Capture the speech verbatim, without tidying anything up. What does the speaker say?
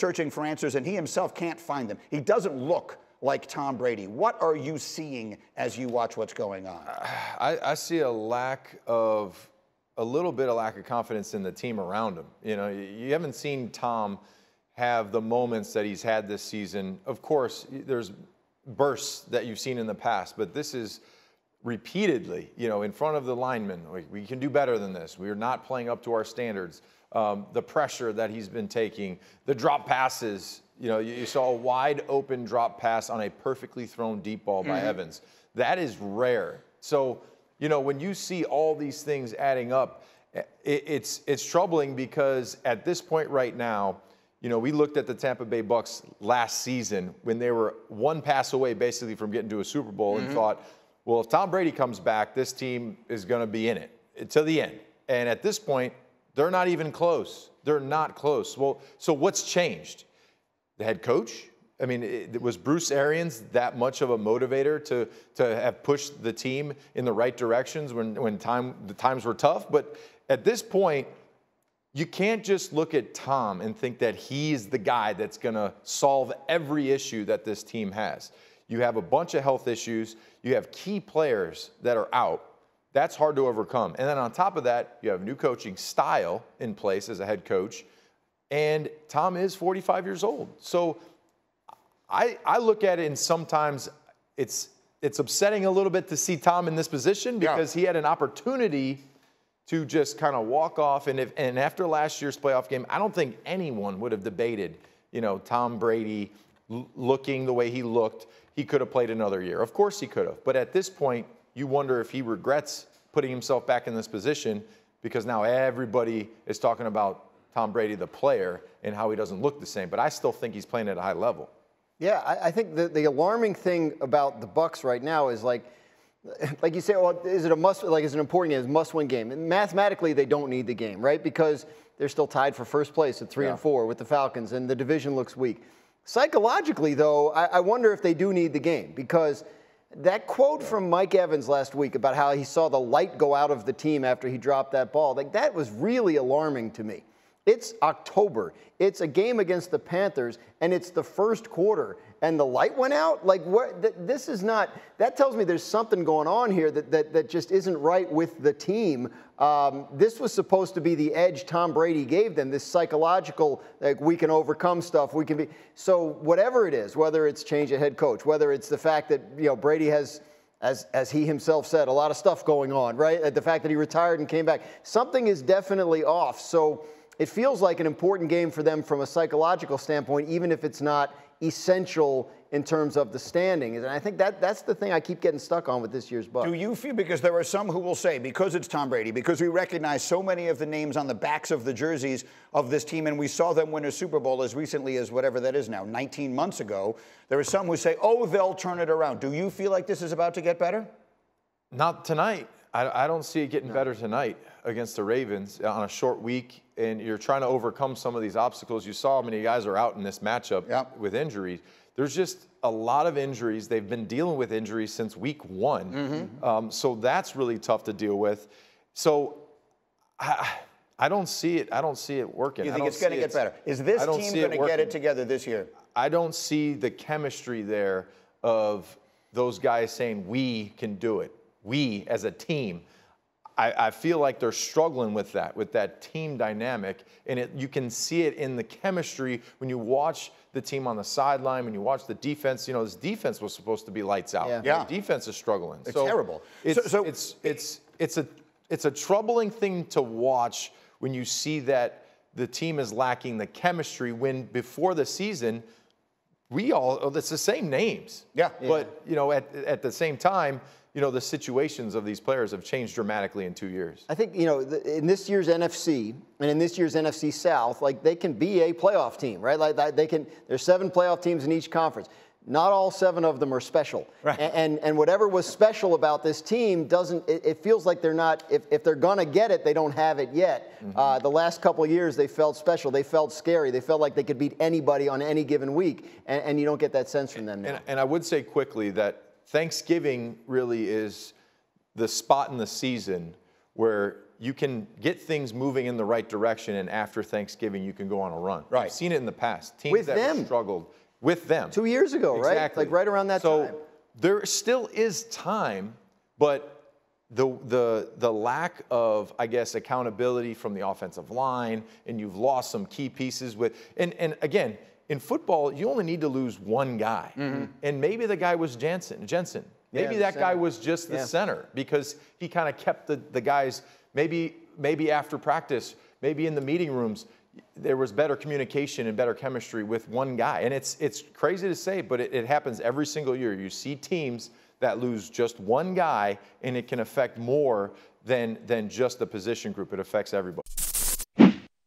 searching for answers, and he himself can't find them. He doesn't look like Tom Brady. What are you seeing as you watch what's going on? I, I see a lack of, a little bit of lack of confidence in the team around him. You know, you haven't seen Tom have the moments that he's had this season. Of course, there's bursts that you've seen in the past, but this is repeatedly, you know, in front of the linemen, we, we can do better than this. We are not playing up to our standards. Um, the pressure that he's been taking, the drop passes, you know, you, you saw a wide open drop pass on a perfectly thrown deep ball by mm-hmm. Evans. That is rare. So, you know, when you see all these things adding up, it, it's, it's troubling, because at this point right now, you know, we looked at the Tampa Bay Bucs last season when they were one pass away basically from getting to a Super Bowl mm-hmm. and thought, well, if Tom Brady comes back, this team is going to be in it to the end. And at this point, they're not even close. They're not close. Well, so what's changed? The head coach? I mean, it, was Bruce Arians that much of a motivator to, to have pushed the team in the right directions when, when time, the times were tough? But at this point, you can't just look at Tom and think that he's the guy that's going to solve every issue that this team has. You have a bunch of health issues. You have key players that are out. That's hard to overcome. And then on top of that, you have new coaching style in place as a head coach. And Tom is forty-five years old. So I, I look at it, and sometimes it's, it's upsetting a little bit to see Tom in this position, because yeah. he had an opportunity to just kind of walk off. And, if, and after last year's playoff game, I don't think anyone would have debated, you know, Tom Brady looking the way he looked. He could have played another year. Of course he could have. But at this point, you wonder if he regrets putting himself back in this position, because now everybody is talking about Tom Brady, the player, and how he doesn't look the same. But I still think he's playing at a high level. Yeah, I, I think the, the alarming thing about the Bucs right now is, like, like you say, well, is it a must, like, is it an important game? Is it a must-win game? And mathematically, they don't need the game, right? Because they're still tied for first place at three yeah. and four with the Falcons, and the division looks weak. Psychologically, though, I, I wonder if they do need the game, because that quote from Mike Evans last week about how he saw the light go out of the team after he dropped that ball, like, that was really alarming to me. It's October. It's a game against the Panthers, and it's the first quarter, and the light went out? Like, what, th this is not – that tells me there's something going on here that, that, that just isn't right with the team. Um, this was supposed to be the edge Tom Brady gave them, this psychological, like, we can overcome stuff. We can be – so whatever it is, whether it's change of head coach, whether it's the fact that, you know, Brady has – As, as he himself said, a lot of stuff going on, right? The fact that he retired and came back. Something is definitely off. So it feels like an important game for them from a psychological standpoint, even if it's not essential in terms of the standings. And I think that that's the thing I keep getting stuck on with this year's Bucs. Do you feel, because there are some who will say, because it's Tom Brady, because we recognize so many of the names on the backs of the jerseys of this team, and we saw them win a Super Bowl as recently as whatever that is now, nineteen months ago, there are some who say, oh, they'll turn it around. Do you feel like this is about to get better? Not tonight. I, I don't see it getting no. better tonight against the Ravens on a short week, and you're trying to overcome some of these obstacles. You saw how many guys are out in this matchup yep. with injuries. There's just a lot of injuries. They've been dealing with injuries since week one. Mm-hmm. um, so that's really tough to deal with. So I, I don't see it. I don't see it working. You think it's going to get better? Is this team going to get it together this year? I don't see the chemistry there of those guys saying we can do it. We as a team. I, I feel like they're struggling with that, with that team dynamic. And it, you can see it in the chemistry when you watch the team on the sideline, when you watch the defense. You know, this defense was supposed to be lights out. Yeah. yeah. The defense is struggling. It's so terrible. It's, so, so it's, it's, it's, it's, a, it's a troubling thing to watch when you see that the team is lacking the chemistry, when before the season, we all, it's the same names. Yeah. yeah. But, you know, at, at the same time, you know, the situations of these players have changed dramatically in two years. I think, you know, in this year's N F C and in this year's N F C South, like, they can be a playoff team, right? Like, they can, there's seven playoff teams in each conference. Not all seven of them are special. Right. And, and, and whatever was special about this team doesn't, it, it feels like they're not, if, if they're going to get it, they don't have it yet. Mm-hmm. uh, the last couple of years, they felt special. They felt scary. They felt like they could beat anybody on any given week. And, and you don't get that sense from them now. And, and I would say quickly that Thanksgiving really is the spot in the season where you can get things moving in the right direction, and after Thanksgiving, you can go on a run. Right. I've seen it in the past. Teams with that them. struggled with them. Two years ago, exactly. right? Like right around that so time. So there still is time, but the, the, the lack of, I guess, accountability from the offensive line, and you've lost some key pieces with, and, and again, in football, you only need to lose one guy. Mm-hmm. And maybe the guy was Jensen. Jensen. Maybe yeah, that center. guy was just the yeah. center because he kind of kept the, the guys, maybe, maybe after practice, maybe in the meeting rooms, there was better communication and better chemistry with one guy. And it's, it's crazy to say, but it, it happens every single year. You see teams that lose just one guy, and it can affect more than, than just the position group. It affects everybody.